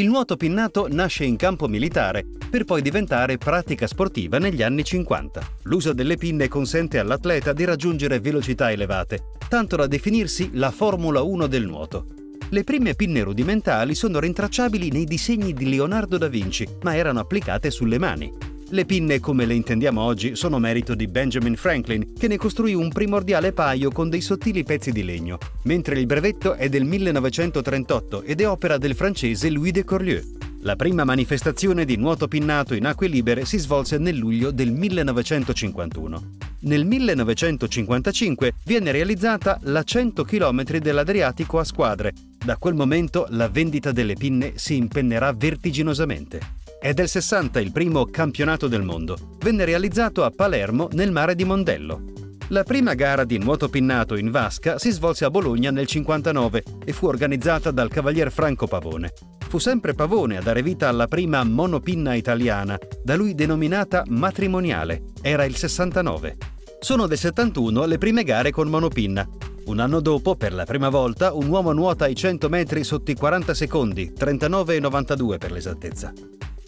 il nuoto pinnato nasce in campo militare per poi diventare pratica sportiva negli anni 50. L'uso delle pinne consente all'atleta di raggiungere velocità elevate, tanto da definirsi la Formula 1 del nuoto. Le prime pinne rudimentali sono rintracciabili nei disegni di Leonardo da Vinci, ma erano applicate sulle mani. Le pinne, come le intendiamo oggi, sono merito di Benjamin Franklin, che ne costruì un primordiale paio con dei sottili pezzi di legno, mentre il brevetto è del 1938 ed è opera del francese Louis de Corlieu. La prima manifestazione di nuoto pinnato in acque libere si svolse nel luglio del 1951. Nel 1955 viene realizzata la 100 km dell'Adriatico a squadre. Da quel momento la vendita delle pinne si impennerà vertiginosamente. È del 60 il primo campionato del mondo. Venne realizzato a Palermo nel mare di Mondello. La prima gara di nuoto pinnato in vasca si svolse a Bologna nel 59 e fu organizzata dal cavalier Franco Pavone. Fu sempre Pavone a dare vita alla prima monopinna italiana, da lui denominata matrimoniale. Era il 69. Sono del 71 le prime gare con monopinna. Un anno dopo, per la prima volta, un uomo nuota i 100 metri sotto i 40 secondi, 39,92 per l'esattezza.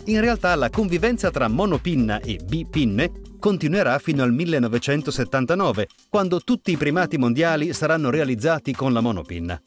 In realtà la convivenza tra monopinna e bipinne continuerà fino al 1979, quando tutti i primati mondiali saranno realizzati con la monopinna.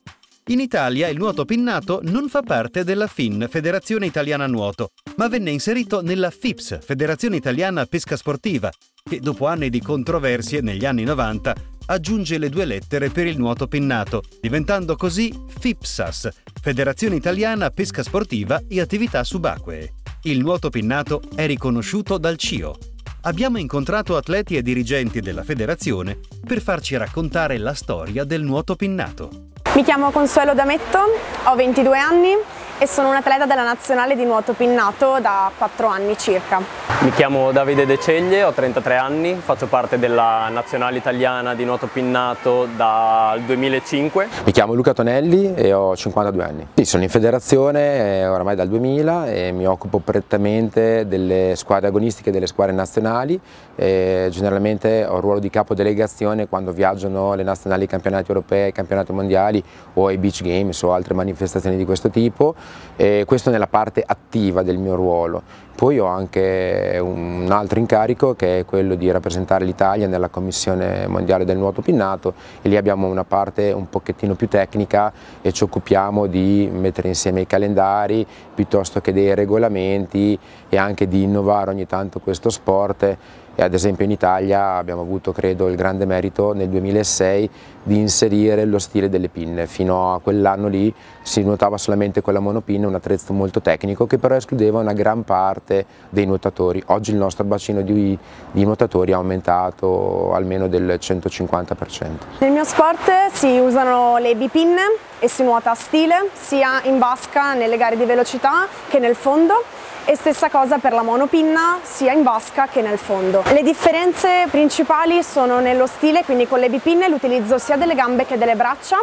In Italia il nuoto pinnato non fa parte della FIN, Federazione Italiana Nuoto, ma venne inserito nella FIPS, Federazione Italiana Pesca Sportiva, che dopo anni di controversie negli anni 90 aggiunge le due lettere per il nuoto pinnato, diventando così FIPSAS, Federazione Italiana Pesca Sportiva e Attività Subacquee. Il nuoto pinnato è riconosciuto dal CIO. Abbiamo incontrato atleti e dirigenti della federazione per farci raccontare la storia del nuoto pinnato. Mi chiamo Consuelo D'Ametto, ho 22 anni e sono un atleta della nazionale di nuoto pinnato da 4 anni circa. Mi chiamo Davide De Ceglie, ho 33 anni, faccio parte della nazionale italiana di nuoto pinnato dal 2005. Mi chiamo Luca Tonelli e ho 52 anni. Sì, sono in federazione oramai dal 2000 e mi occupo prettamente delle squadre agonistiche e delle squadre nazionali. E generalmente ho il ruolo di capodelegazione quando viaggiano le nazionali ai campionati europei, ai campionati mondiali o ai beach games o altre manifestazioni di questo tipo. E questo nella parte attiva del mio ruolo. Poi ho anche un altro incarico che è quello di rappresentare l'Italia nella Commissione Mondiale del Nuoto Pinnato e lì abbiamo una parte un pochettino più tecnica e ci occupiamo di mettere insieme i calendari piuttosto che dei regolamenti e anche di innovare ogni tanto questo sport. E ad esempio in Italia abbiamo avuto, credo, il grande merito nel 2006 di inserire lo stile delle pinne. Fino a quell'anno lì si nuotava solamente con la monopinna, un attrezzo molto tecnico che però escludeva una gran parte dei nuotatori. Oggi il nostro bacino di nuotatori è aumentato almeno del 150%. Nel mio sport si usano le bipinne e si nuota a stile sia in vasca nelle gare di velocità che nel fondo. E stessa cosa per la monopinna, sia in vasca che nel fondo. Le differenze principali sono nello stile, quindi con le bipinne l'utilizzo sia delle gambe che delle braccia,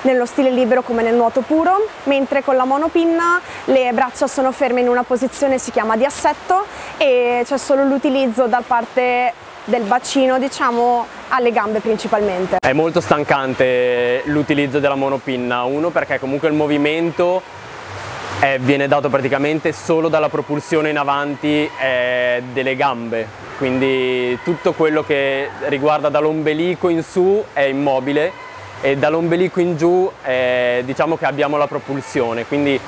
nello stile libero come nel nuoto puro, mentre con la monopinna le braccia sono ferme in una posizione, si chiama di assetto, e c'è solo l'utilizzo da parte del bacino, diciamo, alle gambe principalmente. È molto stancante l'utilizzo della monopinna, uno perché comunque il movimento viene dato praticamente solo dalla propulsione in avanti delle gambe, quindi tutto quello che riguarda dall'ombelico in su è immobile e dall'ombelico in giù diciamo che abbiamo la propulsione, quindi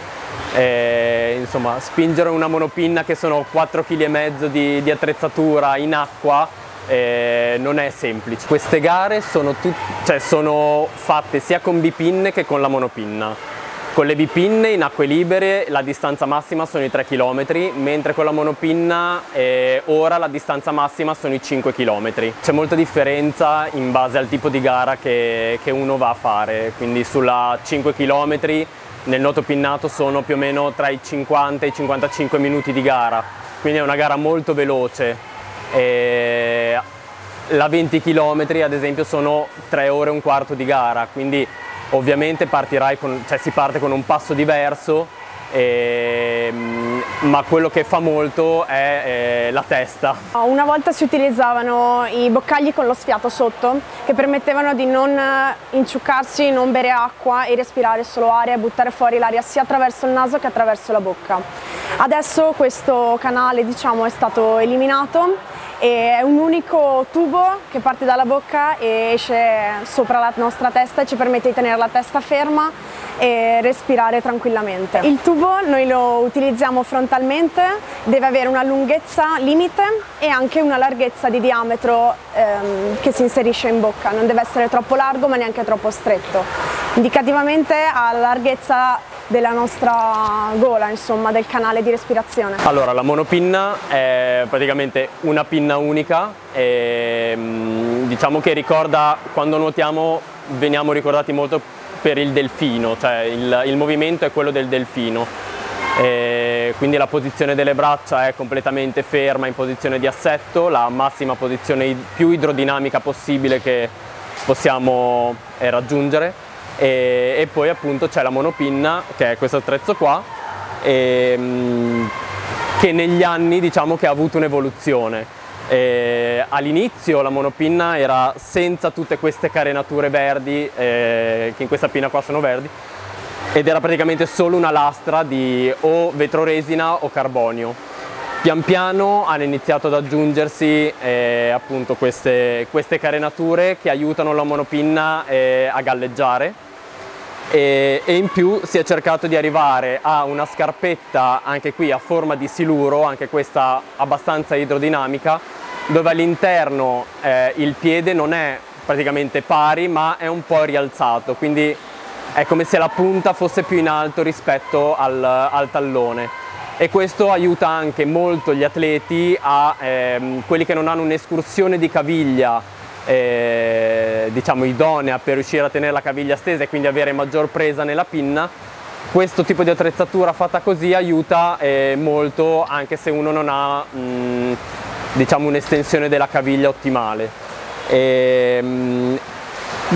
insomma spingere una monopinna che sono 4,5 kg di attrezzatura in acqua non è semplice. Queste gare sono fatte sia con bipinne che con la monopinna. Con le bipinne in acque libere la distanza massima sono i 3 km, mentre con la monopinna ora la distanza massima sono i 5 km. C'è molta differenza in base al tipo di gara che uno va a fare, quindi sulla 5 km nel nuoto pinnato sono più o meno tra i 50 e i 55 minuti di gara, quindi è una gara molto veloce. La 20 km ad esempio sono 3 ore e un quarto di gara, quindi ovviamente si parte con un passo diverso ma quello che fa molto è la testa. Una volta si utilizzavano i boccagli con lo sfiato sotto, che permettevano di non inciuccarsi, non bere acqua e respirare solo aria e buttare fuori l'aria sia attraverso il naso che attraverso la bocca. Adesso questo canale, diciamo, è stato eliminato e è un unico tubo che parte dalla bocca e esce sopra la nostra testa e ci permette di tenere la testa ferma e respirare tranquillamente. Il tubo noi lo utilizziamo frontalmente, deve avere una lunghezza limite e anche una larghezza di diametro che si inserisce in bocca, non deve essere troppo largo ma neanche troppo stretto, indicativamente alla larghezza della nostra gola, insomma, del canale di respirazione. Allora, la monopinna è praticamente una pinna unica e diciamo che ricorda, quando nuotiamo veniamo ricordati molto per il delfino, cioè il movimento è quello del delfino, e quindi la posizione delle braccia è completamente ferma in posizione di assetto, la massima posizione più idrodinamica possibile che possiamo raggiungere. E poi appunto c'è la monopinna, che è questo attrezzo qua, che negli anni, diciamo, che ha avuto un'evoluzione. All'inizio la monopinna era senza tutte queste carenature verdi, che in questa pinna qua sono verdi, ed era praticamente solo una lastra di o vetroresina o carbonio. Pian piano hanno iniziato ad aggiungersi appunto queste carenature che aiutano la monopinna a galleggiare, e in più si è cercato di arrivare a una scarpetta, anche qui a forma di siluro, anche questa abbastanza idrodinamica, dove all'interno il piede non è praticamente pari ma è un po' rialzato, quindi è come se la punta fosse più in alto rispetto al tallone. E questo aiuta anche molto gli atleti, a quelli che non hanno un'escursione di caviglia diciamo idonea per riuscire a tenere la caviglia stesa e quindi avere maggior presa nella pinna. Questo tipo di attrezzatura fatta così aiuta molto, anche se uno non ha diciamo un'estensione della caviglia ottimale.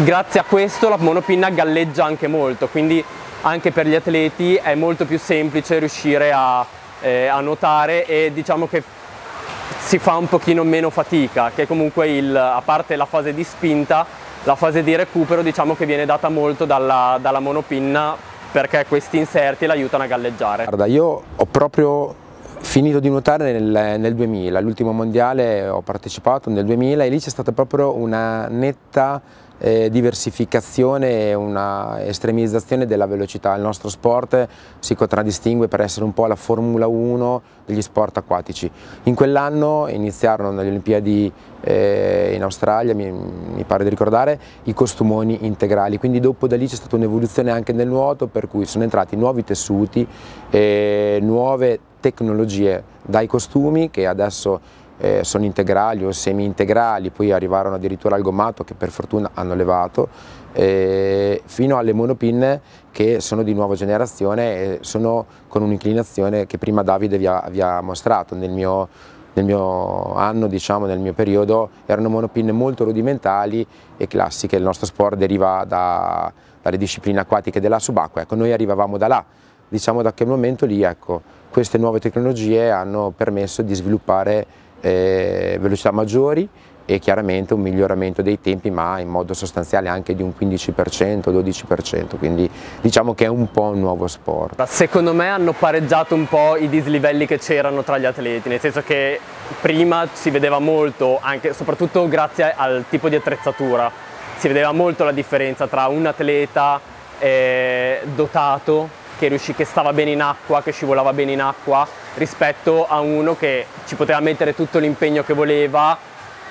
Grazie a questo la monopinna galleggia anche molto, quindi anche per gli atleti è molto più semplice riuscire a nuotare, e diciamo che si fa un pochino meno fatica, che comunque a parte la fase di spinta, la fase di recupero diciamo che viene data molto dalla monopinna, perché questi inserti l'aiutano a galleggiare. Guarda, io ho proprio finito di nuotare nel 2000, l'ultimo mondiale ho partecipato nel 2000, e lì c'è stata proprio una netta diversificazione e una estremizzazione della velocità. Il nostro sport si contraddistingue per essere un po' la Formula 1 degli sport acquatici. In quell'anno iniziarono nelle Olimpiadi in Australia, mi pare di ricordare, i costumoni integrali, quindi da lì c'è stata un'evoluzione anche nel nuoto, per cui sono entrati nuovi tessuti, nuove tecnologie, dai costumi che adesso sono integrali o semi integrali, poi arrivarono addirittura al gommato, che per fortuna hanno levato, fino alle monopinne, che sono di nuova generazione e sono con un'inclinazione che prima Davide vi ha mostrato. Nel mio anno, diciamo, nel mio periodo, erano monopinne molto rudimentali e classiche. Il nostro sport deriva dalle discipline acquatiche della subacquea, ecco, noi arrivavamo da là, diciamo, da quel momento lì, ecco, queste nuove tecnologie hanno permesso di sviluppare velocità maggiori e chiaramente un miglioramento dei tempi, ma in modo sostanziale anche di un 15%, 12%, quindi diciamo che è un po' un nuovo sport. Secondo me hanno pareggiato un po' i dislivelli che c'erano tra gli atleti, nel senso che prima si vedeva molto, anche soprattutto grazie al tipo di attrezzatura, si vedeva molto la differenza tra un atleta dotato, che stava bene in acqua, che scivolava bene in acqua, rispetto a uno che ci poteva mettere tutto l'impegno che voleva,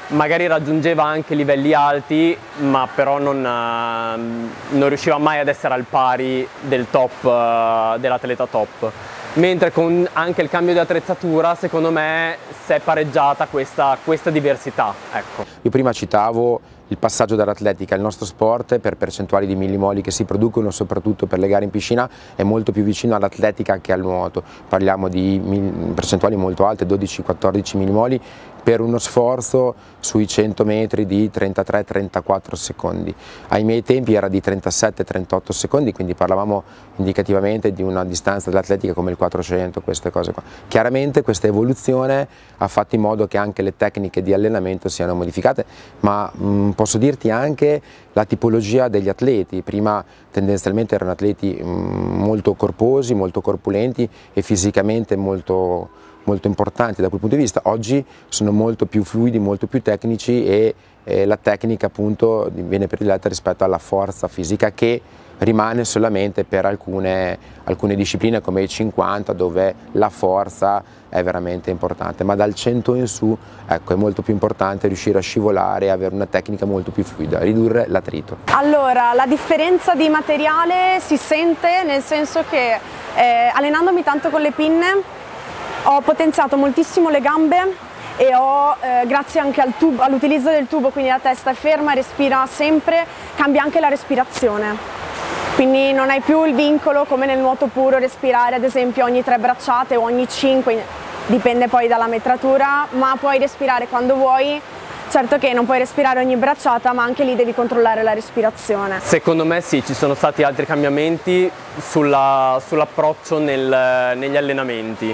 magari raggiungeva anche livelli alti, ma però non riusciva mai ad essere al pari del top, dell'atleta top. Mentre con anche il cambio di attrezzatura, secondo me, si è pareggiata questa diversità. Ecco. Io prima citavo il passaggio dall'atletica, il nostro sport per percentuali di millimoli che si producono soprattutto per le gare in piscina è molto più vicino all'atletica che al nuoto, parliamo di percentuali molto alte, 12-14 millimoli, per uno sforzo sui 100 metri di 33-34 secondi. Ai miei tempi era di 37-38 secondi, quindi parlavamo indicativamente di una distanza dell'atletica come il 400, queste cose qua. Chiaramente questa evoluzione ha fatto in modo che anche le tecniche di allenamento siano modificate, ma posso dirti anche la tipologia degli atleti. Prima tendenzialmente erano atleti molto corposi, molto corpulenti e fisicamente molto importanti da quel punto di vista. Oggi sono molto più fluidi, molto più tecnici e la tecnica appunto viene prediletta rispetto alla forza fisica, che rimane solamente per alcune discipline come i 50, dove la forza è veramente importante, ma dal 100 in su, ecco, è molto più importante riuscire a scivolare e avere una tecnica molto più fluida, ridurre l'attrito. Allora, la differenza di materiale si sente, nel senso che allenandomi tanto con le pinne ho potenziato moltissimo le gambe e ho, grazie anche all'utilizzo del tubo, quindi la testa è ferma, respira sempre, cambia anche la respirazione. Quindi non hai più il vincolo come nel nuoto puro, respirare ad esempio ogni 3 bracciate o ogni 5, dipende poi dalla metratura, ma puoi respirare quando vuoi. Certo che non puoi respirare ogni bracciata, ma anche lì devi controllare la respirazione. Secondo me sì, ci sono stati altri cambiamenti sull'approccio negli allenamenti,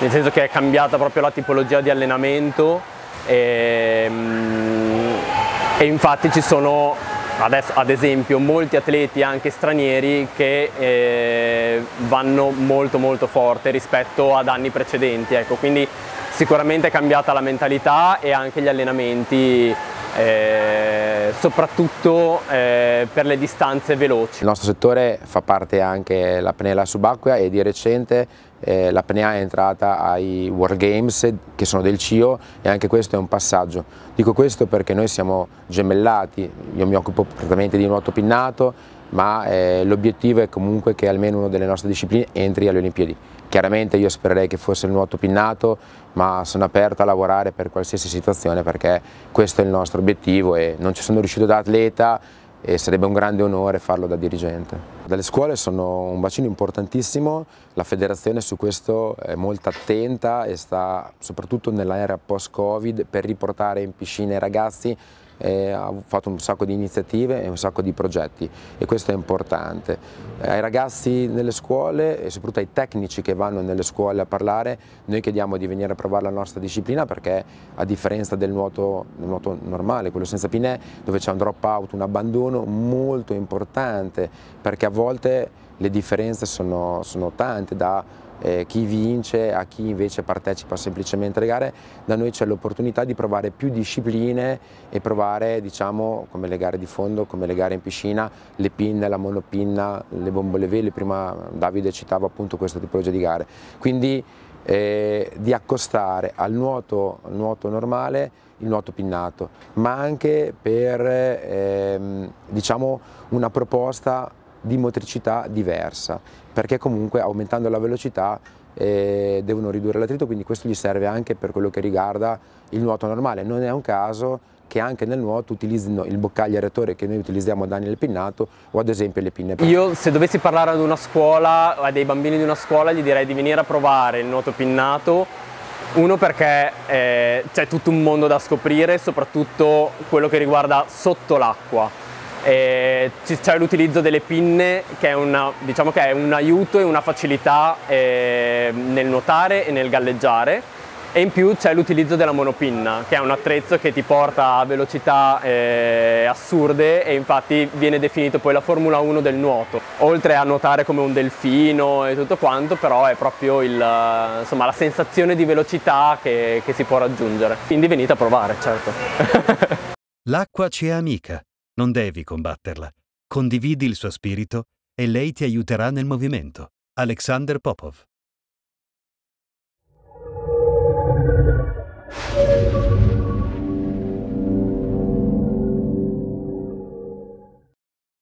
nel senso che è cambiata proprio la tipologia di allenamento e infatti ci sono adesso, ad esempio, molti atleti anche stranieri che vanno molto forte rispetto ad anni precedenti, ecco, quindi sicuramente è cambiata la mentalità e anche gli allenamenti, soprattutto per le distanze veloci. Il nostro settore fa parte anche la l'apnea subacquea e di recente la Pnea è entrata ai World Games, che sono del CIO, e anche questo è un passaggio. Dico questo perché noi siamo gemellati, io mi occupo prettamente di nuoto pinnato, ma l'obiettivo è comunque che almeno una delle nostre discipline entri alle Olimpiadi. Chiaramente io spererei che fosse il nuoto pinnato, ma sono aperto a lavorare per qualsiasi situazione, perché questo è il nostro obiettivo e non ci sono riuscito da atleta e sarebbe un grande onore farlo da dirigente. Le scuole sono un bacino importantissimo, la federazione su questo è molto attenta e sta soprattutto nell'era post-Covid per riportare in piscina i ragazzi. Ha fatto un sacco di iniziative e un sacco di progetti e questo è importante. Ai ragazzi nelle scuole e soprattutto ai tecnici che vanno nelle scuole a parlare, noi chiediamo di venire a provare la nostra disciplina, perché a differenza del nuoto normale, quello senza pinne, dove c'è un drop out, un abbandono molto importante, perché a volte le differenze sono tante, da chi vince a chi invece partecipa semplicemente alle gare. Da noi c'è l'opportunità di provare più discipline e provare, diciamo, come le gare di fondo, come le gare in piscina, le pinne, la monopinna, le bombole vele. Prima Davide citava appunto questa tipologia di gare, quindi di accostare al nuoto normale il nuoto pinnato, ma anche per diciamo una proposta di motricità diversa, perché comunque aumentando la velocità devono ridurre l'attrito, quindi questo gli serve anche per quello che riguarda il nuoto normale. Non è un caso che anche nel nuoto utilizzino il boccaglio aeratore che noi utilizziamo da anni nel pinnato, o ad esempio le pinne. Io, se dovessi parlare ad una scuola, a dei bambini di una scuola, gli direi di venire a provare il nuoto pinnato. Uno, perché c'è tutto un mondo da scoprire, soprattutto quello che riguarda sotto l'acqua. C'è l'utilizzo delle pinne, che è, diciamo che è un aiuto e una facilità nel nuotare e nel galleggiare, e in più c'è l'utilizzo della monopinna, che è un attrezzo che ti porta a velocità assurde, e infatti viene definito poi la Formula 1 del nuoto, oltre a nuotare come un delfino e tutto quanto, però è proprio insomma, la sensazione di velocità che si può raggiungere, quindi venite a provare, certo. L'acqua ci è amica. Non devi combatterla. Condividi il suo spirito e lei ti aiuterà nel movimento. Alexander Popov.